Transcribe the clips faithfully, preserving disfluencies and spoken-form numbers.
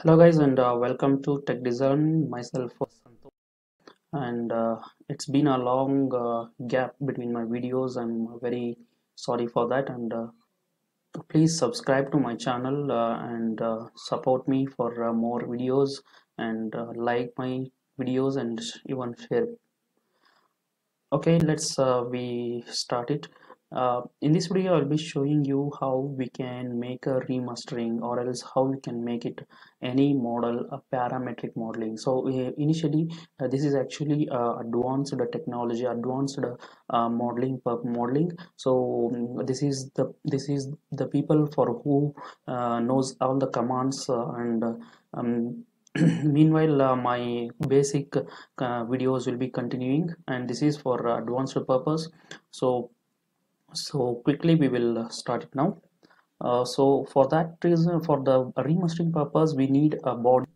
Hello guys, and uh, welcome to TechDesign. Myself Santosh, and uh, it's been a long uh, gap between my videos. I'm very sorry for that, and uh, please subscribe to my channel uh, and uh, support me for uh, more videos, and uh, like my videos and even share. Okay, let's uh, we start it. Uh, in this video, I'll be showing you how we can make a remastering, or else how we can make it any model a parametric modeling. So uh, initially uh, this is actually uh, advanced technology, advanced uh, modeling per modeling. So um, this is the this is the people for who uh, knows all the commands uh, and uh, um, meanwhile uh, my basic uh, videos will be continuing, and this is for uh, advanced purpose. So so quickly we will start it now. Uh, so for that reason, for the remastering purpose, we need a body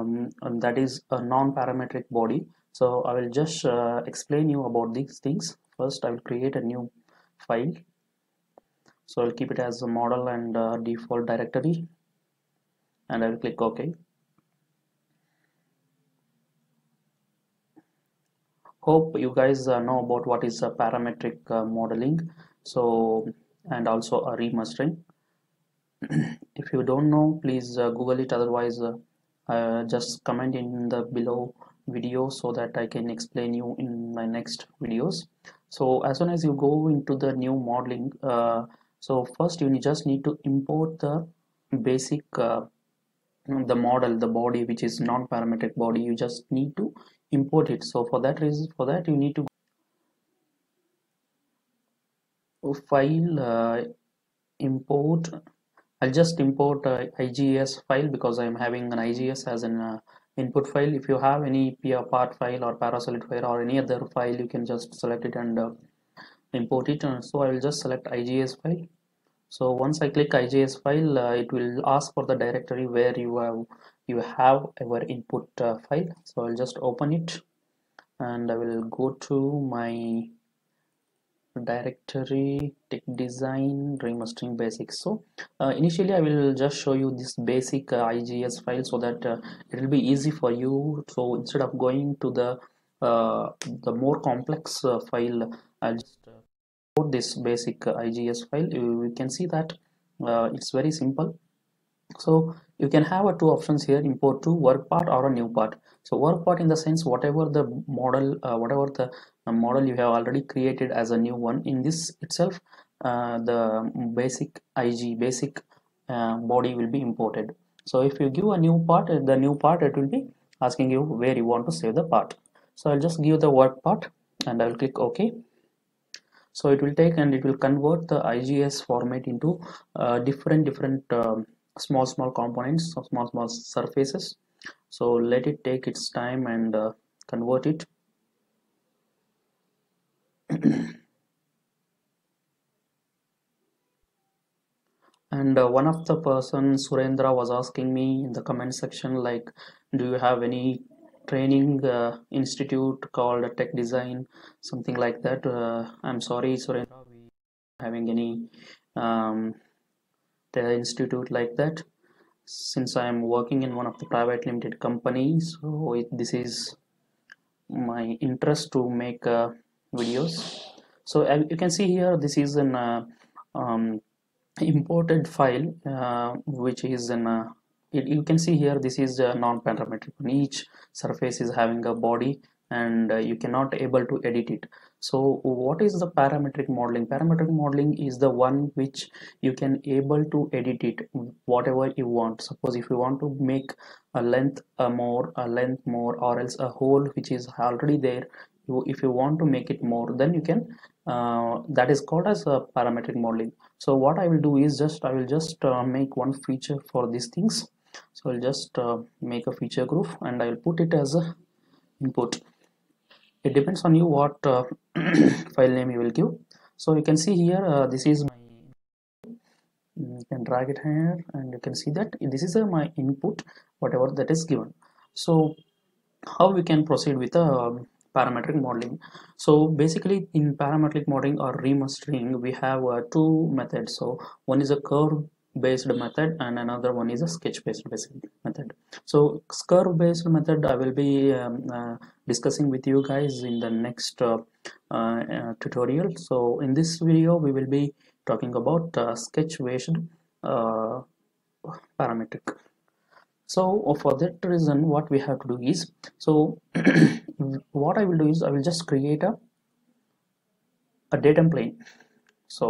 um, and that is a non-parametric body. So I will just uh, explain you about these things. First I will create a new file, so I'll keep it as a model and uh, default directory, and I will click OK. Hope you guys uh, know about what is a parametric uh, modeling, so and also a remastering. If you don't know, please uh, Google it. Otherwise, uh, uh, just comment in the below video so that I can explain you in my next videos. So as soon as you go into the new modeling, uh, so first you just need to import the basic uh, the model, the body, which is non-parametric body. You just need to import it. So for that reason, for that you need to file uh, import. I'll just import uh, I G S file because I'm having an I G S as an uh, input file. If you have any part file or Parasolid file or any other file, you can just select it and uh, import it. And so I will just select I G S file. So once I click I G S file, uh, it will ask for the directory where you have you have our input uh, file. So I'll just open it, and I will go to my directory TechDesign remastering basics. So uh, initially I will just show you this basic uh, I G S file so that uh, it will be easy for you. So instead of going to the uh, the more complex uh, file, I'll just uh, this basic uh, I G S file. You, you can see that uh, it's very simple. So you can have uh, two options here: import to work part or a new part. So work part in the sense whatever the model uh, whatever the uh, model you have already created as a new one. In this itself uh, the basic I G basic uh, body will be imported. So if you give a new part, the new part, it will be asking you where you want to save the part. So I'll just give the work part, and I'll click OK. So it will take and it will convert the I G S format into uh, different different um, small small components or small small surfaces. So let it take its time and uh, convert it. And uh, one of the person, Surendra, was asking me in the comment section, like, do you have any training uh, institute called TechDesign, something like that? uh, I'm sorry Surendra, we are having any um, the institute like that, since I am working in one of the private limited companies. So it, this is my interest to make uh, videos. So uh, you can see here, this is an uh, um, imported file uh, which is an uh, It, you can see here, this is a non-parametric. Each surface is having a body, and uh, you cannot able to edit it. So what is the parametric modeling? Parametric modeling is the one which you can able to edit it whatever you want. Suppose if you want to make a length a more, a length more, or else a hole which is already there, you, if you want to make it more, then you can. Uh, that is called as a parametric modeling. So what I will do is just I will just uh, make one feature for these things. So I'll just uh, make a feature group, and I'll put it as a input. It depends on you what uh, file name you will give. So you can see here, uh, this is my, you can drag it here, and you can see that this is uh, my input, whatever that is given. So how we can proceed with a uh, parametric modeling? So basically in parametric modeling or remastering, we have uh, two methods. So one is a curve based method and another one is a sketch based method. So curve based method I will be um, uh, discussing with you guys in the next uh, uh, tutorial. So in this video we will be talking about uh, sketch based uh, parametric. So for that reason what we have to do is, so what I will do is I will just create a, a datum plane. So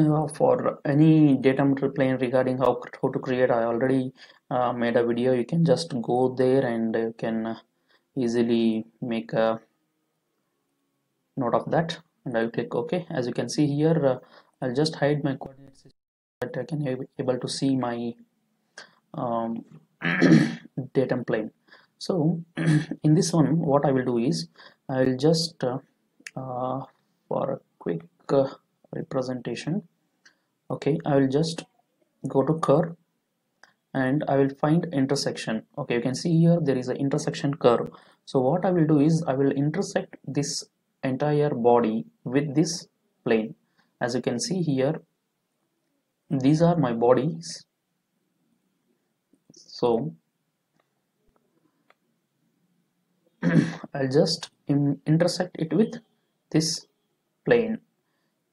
Uh, for any datum plane regarding how, how to create, I already uh, made a video. You can just go there and you can easily make a note of that, and I'll click OK. As you can see here, uh, I'll just hide my coordinates so that I can be able to see my um, datum plane. So in this one what I will do is I'll just uh, uh, for a quick uh, representation, okay, I will just go to curve and I will find intersection. Okay, you can see here there is an intersection curve. So what I will do is I will intersect this entire body with this plane. As you can see here, these are my bodies. So I'll just in intersect it with this plane.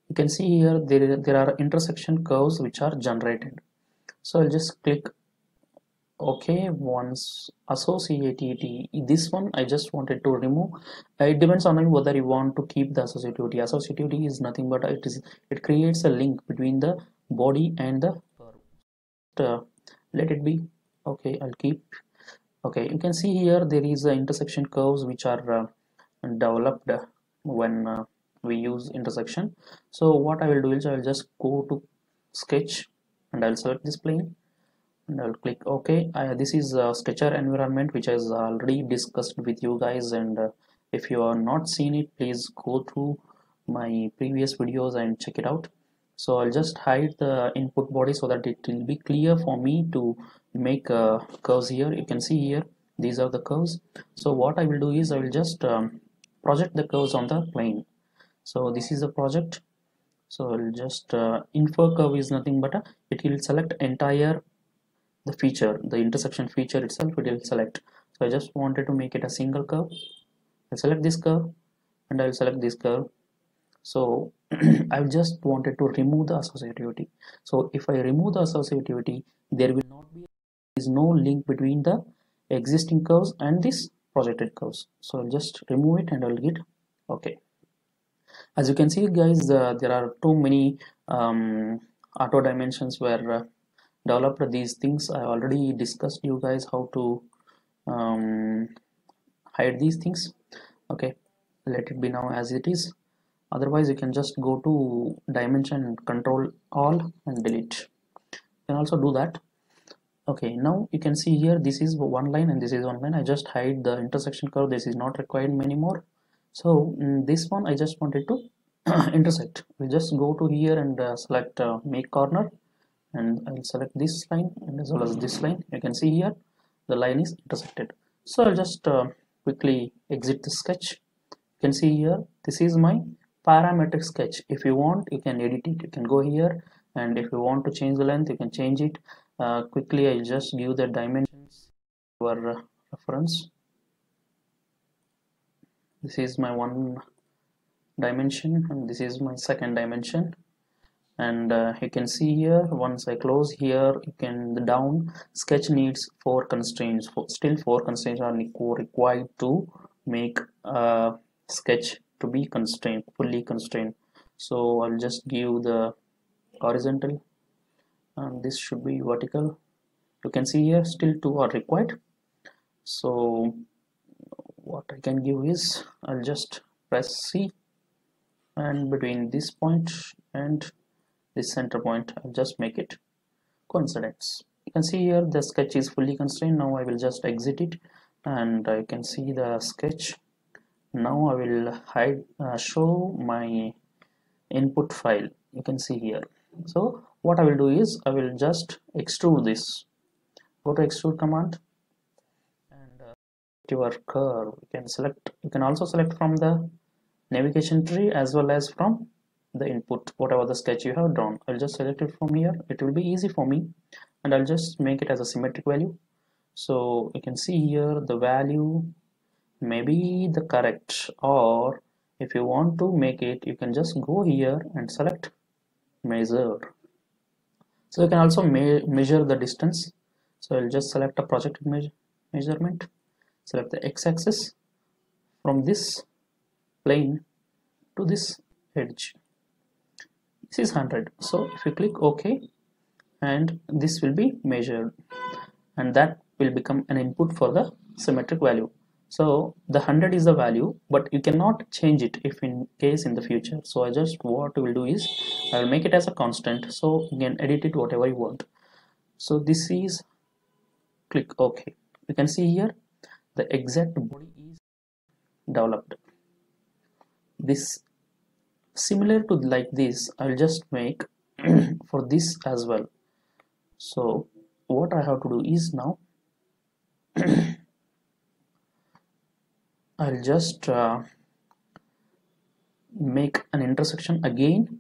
You can see here there, there are intersection curves which are generated. So I'll just click OK. Once associativity, this one I just wanted to remove. It depends on whether you want to keep the associativity. Associativity is nothing but it is it creates a link between the body and the curve. Uh, let it be. Okay, I'll keep. Okay, you can see here there is a intersection curves which are uh, developed when uh, we use intersection. So what I will do is I will just go to sketch and I will select this plane and I will click OK. I, this is a sketcher environment which has already discussed with you guys, and uh, if you are not seen it, please go through my previous videos and check it out. So I'll just hide the input body so that it will be clear for me to make uh, curves here. You can see here these are the curves. So what I will do is I will just um, project the curves on the plane. So this is a project. So I'll just uh, infer curve is nothing but a, it will select entire the feature, the intersection feature itself it will select. So I just wanted to make it a single curve. I'll select this curve and I'll select this curve. So I've just wanted to remove the associativity. So if I remove the associativity, there will not be is no link between the existing curves and this projected curves. So I'll just remove it and I'll get okay. As you can see guys, uh, there are too many um, auto dimensions where uh, developed these things. I already discussed you guys how to um, hide these things. Okay, let it be now as it is. Otherwise you can just go to dimension, control all and delete. You can also do that. Okay, now you can see here this is one line and this is one line. I just hide the intersection curve. This is not required anymore. So this one I just wanted to intersect. We'll just go to here and uh, select uh, make corner, and I'll select this line and as well as this line. You can see here the line is intersected. So I'll just uh, quickly exit the sketch. You can see here this is my parametric sketch. If you want, you can edit it. You can go here, and if you want to change the length, you can change it. Uh, quickly I'll just give the dimensions for uh, reference. This is my one dimension and this is my second dimension, and uh, you can see here once I close here you can the down sketch needs four constraints. For, still four constraints are required to make a sketch to be constrained, fully constrained. So I'll just give the horizontal and this should be vertical. You can see here still two are required. So what I can give is I'll just press C, and between this point and this center point I'll just make it coincidence. You can see here the sketch is fully constrained. Now I will just exit it and I can see the sketch. Now I will hide uh, show my input file. You can see here. So what I will do is I will just extrude this. Go to extrude command, your curve. You can select, you can also select from the navigation tree as well as from the input, whatever the sketch you have drawn. I'll just select it from here. It will be easy for me, and I'll just make it as a symmetric value. So you can see here the value may be the correct, or if you want to make it, you can just go here and select measure. So you can also me measure the distance. So I'll just select a projected me measurement, select the x-axis from this plane to this edge. This is one hundred. So if you click OK, and this will be measured, and that will become an input for the symmetric value. So the one hundred is the value, but you cannot change it if in case in the future. So I just what I will do is I will make it as a constant, so you can edit it whatever you want. So this is, click OK. You can see here the exact body is developed. This similar to like this, I will just make for this as well. So what I have to do is now I'll just uh, make an intersection again.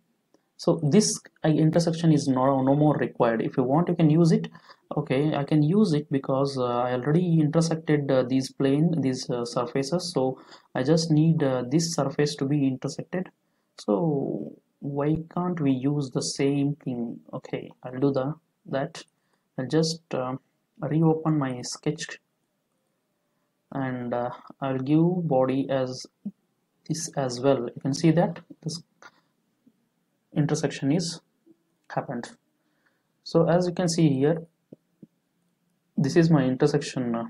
So this uh, intersection is no, no more required. If you want, you can use it. Okay, I can use it because uh, I already intersected uh, these plane, these uh, surfaces. So I just need uh, this surface to be intersected. So why can't we use the same thing? Okay, I'll do the that. I'll just uh, reopen my sketch, and uh, I'll give body as this as well. You can see that this intersection is happened. So as you can see here, this is my intersection uh,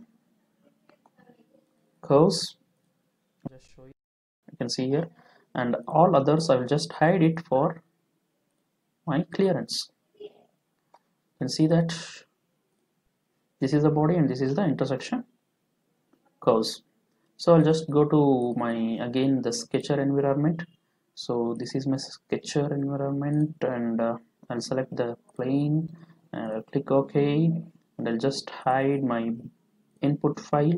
curves. Just show you. You can see here, and all others I will just hide it for my clearance. You can see that this is the body and this is the intersection curves. So I'll just go to my again the sketcher environment. So this is my sketcher environment, and uh, I'll select the plane and I'll click OK, and I'll just hide my input file.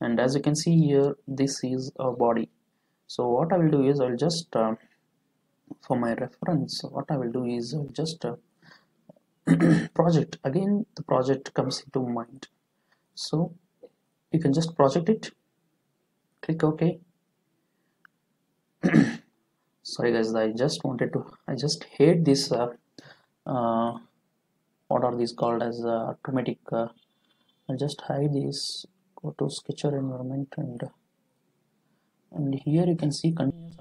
And as you can see here, this is a body. So what I will do is I'll just uh, for my reference, what I will do is I'll just uh, project again. The project comes into mind, so you can just project it, click OK. Sorry guys, I just wanted to I just hate this uh, uh, what are these called as uh, automatic uh, I'll just hide this, go to sketcher environment, and and here you can see continuous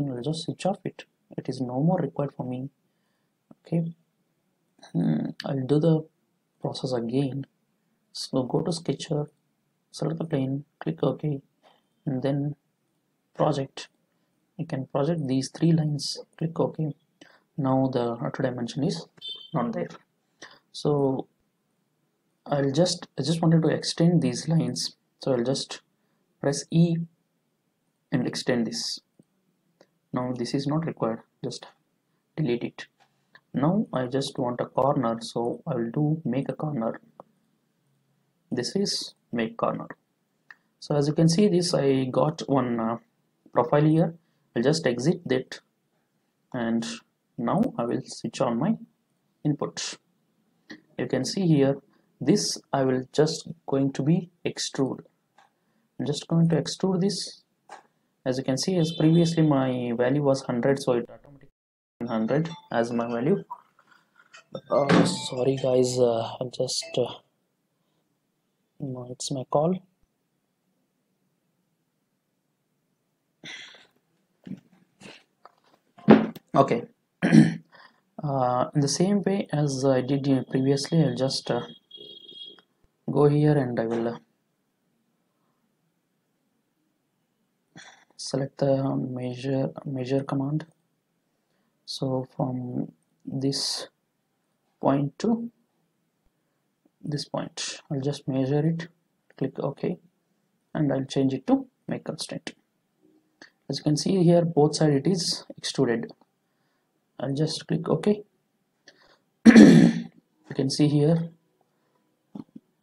automation. I'll just switch off it. It is no more required for me. Okay, hmm, I'll do the process again. So go to sketcher, select the plane, click OK, and then project. You can project these three lines, click OK. Now the auto dimension is not there. So I'll just I just wanted to extend these lines, so I'll just press E and extend this. Now this is not required, just delete it. Now I just want a corner, so I'll do make a corner. This is make corner. So as you can see this, I got one uh, profile here. I'll just exit that, and now I will switch on my input. You can see here, this I will just going to be extrude. I'm just going to extrude this. As you can see, as previously my value was one hundred, so it automatically one hundred as my value. Uh, sorry guys, uh, I'm just uh, no, it's my call. Okay. Uh, in the same way as I did previously, I'll just uh, go here and I will uh, select the measure measure command. So from this point to this point, I'll just measure it, click OK, and I'll change it to make constraint. As you can see here, both sides it is extruded. I'll just click OK. You can see here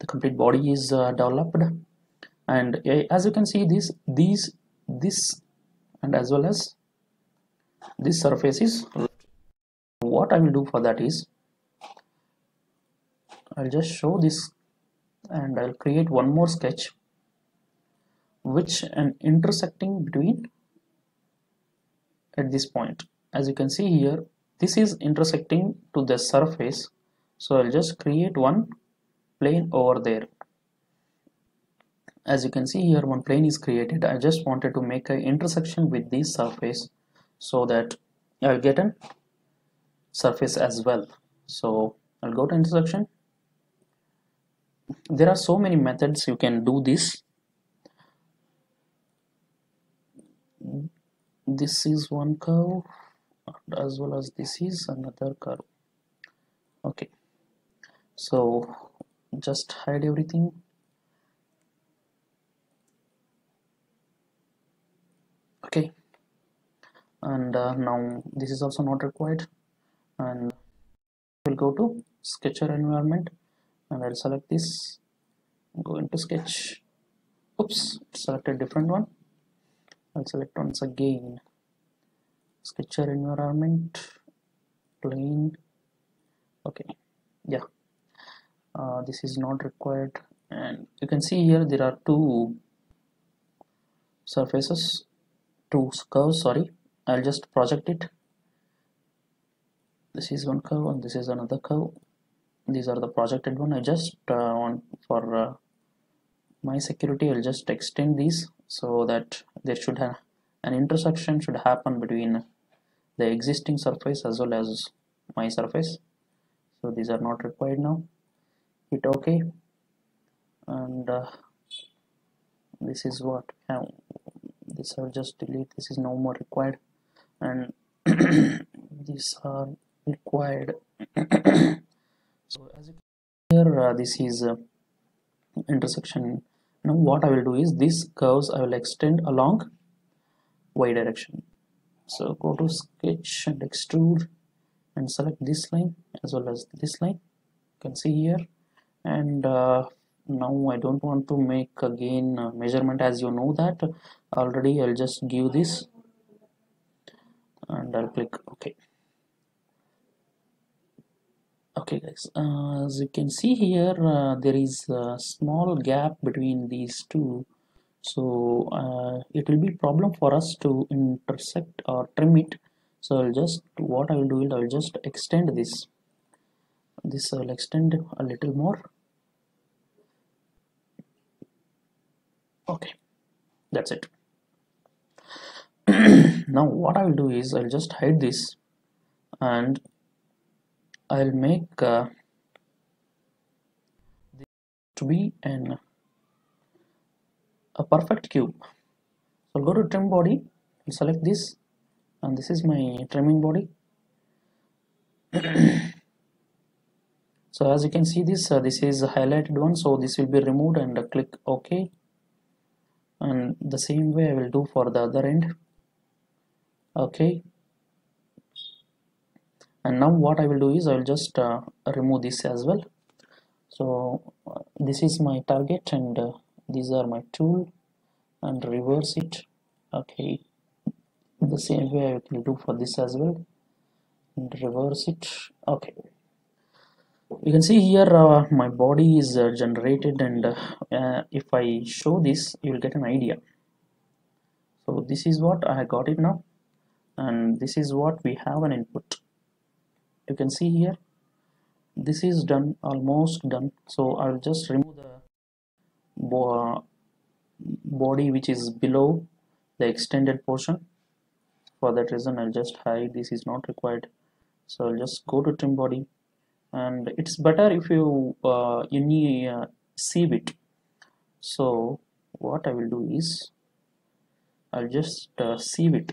the complete body is uh, developed, and uh, as you can see this these this and as well as this surface is left. What I will do for that is I'll just show this and I'll create one more sketch which an intersecting between at this point. As you can see here, this is intersecting to the surface, so I'll just create one plane over there. As you can see here, one plane is created. I just wanted to make an intersection with this surface so that I'll get a surface as well. So I'll go to intersection. There are so many methods you can do this. This is one curve, as well as this is another curve. Okay, so just hide everything. Okay, and uh, now this is also not required, and we'll go to Sketcher environment and I'll select this, go into sketch. Oops, select a different one. I'll select once again Sketcher environment, plane. Okay, yeah, uh, this is not required, and you can see here there are two surfaces, two curves, sorry. I'll just project it. This is one curve and this is another curve. These are the projected one. I just uh, want for uh, my security, I'll just extend these so that there should have an intersection should happen between the existing surface as well as my surface. So these are not required now. Hit OK, and uh, this is what now. This I'll just delete. This is no more required, and these are required. So as you can see here, uh, this is uh, intersection. Now what I will do is these curves I will extend along y direction. So go to sketch and extrude and select this line as well as this line. You can see here, and uh, now I don't want to make again uh, measurement, as you know that already. I'll just give this and I'll click OK. Okay guys, uh, as you can see here, uh, there is a small gap between these two, so uh, it will be problem for us to intersect or trim it. So I'll just, what I will do is I will just extend this. This I will extend a little more. Okay, that's it. Now what I will do is I will just hide this and I'll make uh, this to be an a perfect cube. So I'll go to trim body and select this, and this is my trimming body. So as you can see this, uh, this is a highlighted one, so this will be removed, and uh, click OK. And the same way I will do for the other end. Okay, and now what I will do is I will just uh, remove this as well. So uh, this is my target, and uh, these are my tool, and reverse it. Okay, the same way I will do for this as well, and reverse it. Okay, you can see here uh, my body is uh, generated, and uh, uh, if I show this, you will get an idea. So this is what I got it now, and this is what we have an input. You can see here, this is done, almost done. So I'll just remove the bo body which is below the extended portion. For that reason, I'll just hide. This is not required. So I'll just go to trim body. And it's better if you uh, you need uh, sieve it. So what I will do is I'll just uh, sieve it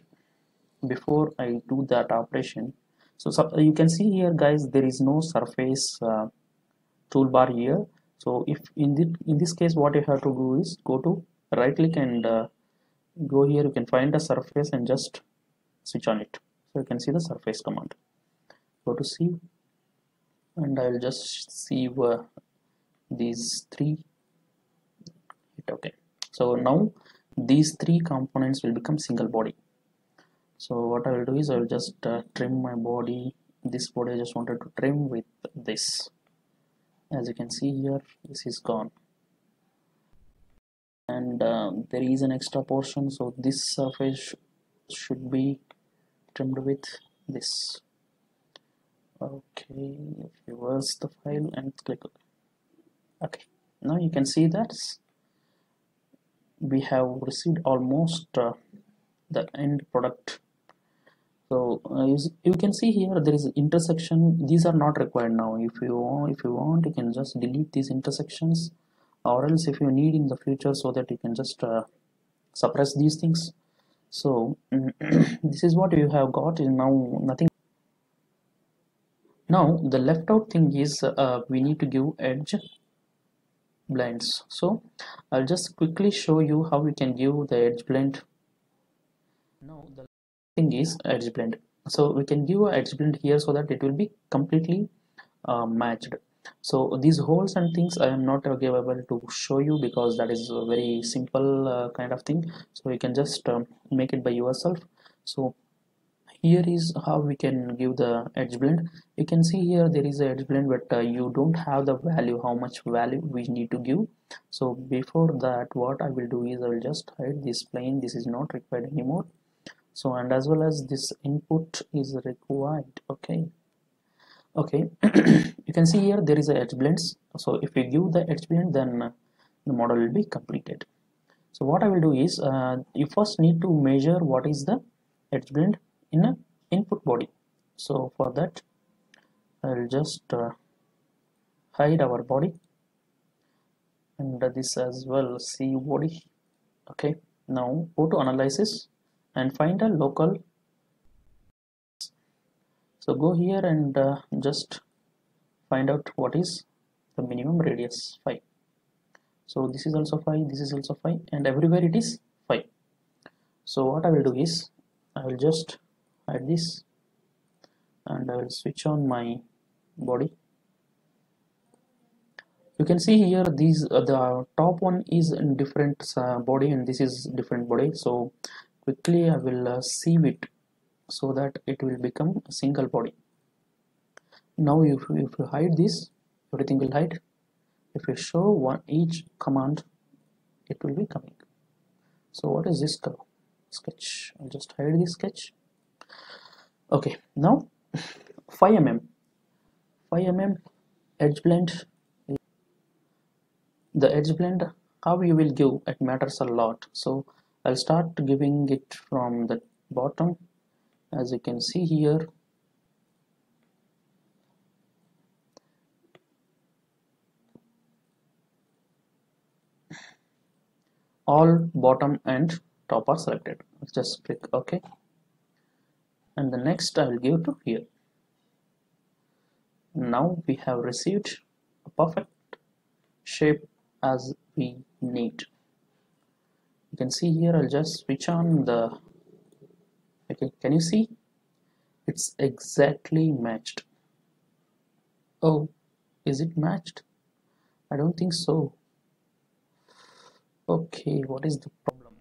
before I do that operation. So, so you can see here guys, there is no surface uh, toolbar here. So if in the in this case, what you have to do is go to right click and uh, go here. You can find a surface and just switch on it. So you can see the surface command. Go to sieve. And I will just sieve uh, these three. Hit OK. So now these three components will become single body. So what I will do is I will just uh, trim my body. This body I just wanted to trim with this. As you can see here, this is gone. And uh, there is an extra portion, so this surface should be trimmed with this. Okay, reverse the file and click OK. Okay, now you can see that we have received almost uh, the end product. So uh, you, you can see here there is intersection. These are not required now. If you want, if you want, you can just delete these intersections, or else if you need in the future, so that you can just uh, suppress these things. So this is what you have got. Is now nothing. Now the left out thing is uh, we need to give edge blinds. So I'll just quickly show you how we can give the edge blend. Now the thing is edge blend. So we can give a edge blend here so that it will be completely uh, matched. So these holes and things I am not available to show you because that is a very simple uh, kind of thing. So you can just um, make it by yourself. So here is how we can give the edge blend. You can see here there is a edge blend, but uh, you don't have the value, how much value we need to give. So before that, what I will do is I will just hide this plane. This is not required anymore. So, and as well as this input is required. Okay. Okay. You can see here there is a edge blends. So if we give the edge blend, then the model will be completed. So what I will do is uh, you first need to measure what is the edge blend in a input body. So for that I'll just uh, hide our body and this as well, see body. Okay, now go to analysis and find a local. So go here and uh, just find out what is the minimum radius, five. So this is also five, this is also five, and everywhere it is five. So what I will do is I will just hide this and I will switch on my body. You can see here these uh, the top one is in different uh, body and this is different body. So quickly I will uh, sieve it so that it will become a single body. Now if, if you hide this, everything will hide. If you show one each command, it will be coming. So what is this color? Sketch. I'll just hide this sketch. Okay, now five millimeter edge blend. The edge blend, how you will give, it matters a lot. So I'll start giving it from the bottom. As you can see here, all bottom and top are selected. Let's just click OK. And the next I will give to here. Now we have received a perfect shape as we need. You can see here I'll just switch on the. Okay, can you see? It's exactly matched. Oh, is it matched? I don't think so. Okay, what is the problem?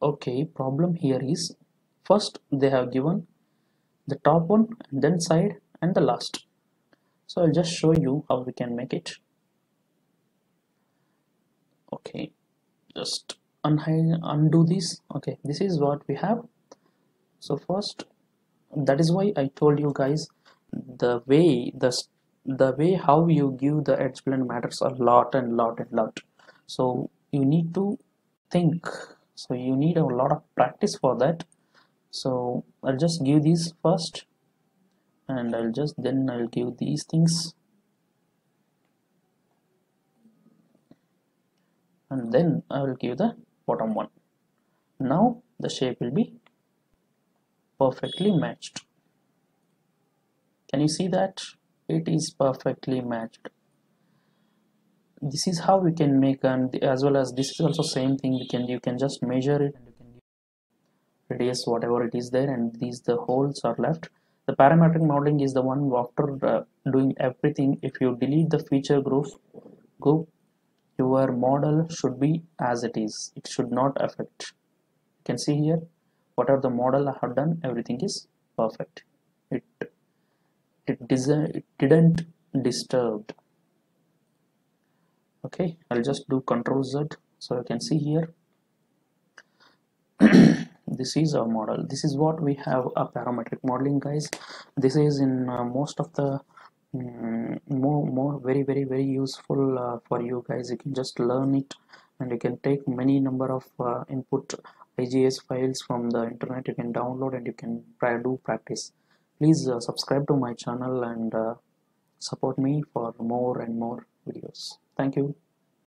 Okay, problem here is, first they have given the top one, and then side and the last. So I'll just show you how we can make it. Okay, just unhide, undo this. Okay, this is what we have. So first, that is why I told you guys the way the the way how you give the edge blend matters a lot and lot and lot. So you need to think. So you need a lot of practice for that. So I'll just give these first and I'll just then I'll give these things and then I will give the bottom one. Now the shape will be perfectly matched. Can you see that? It is perfectly matched. This is how we can make, and as well as this is also same thing. We can you can just measure it, radius, whatever it is there, and these the holes are left. The parametric modeling is the one after uh, doing everything. If you delete the feature group, group, your model should be as it is. It should not affect. You can see here whatever the model I have done, everything is perfect. It it, it didn't disturbed. Okay, I'll just do control Z, so you can see here. This is our model. This is what we have, a parametric modeling, guys. This is in uh, most of the um, more more very very very useful uh, for you guys. You can just learn it, and you can take many number of uh, input I G S files from the internet. You can download and you can try do practice. Please uh, subscribe to my channel and uh, support me for more and more videos. Thank you.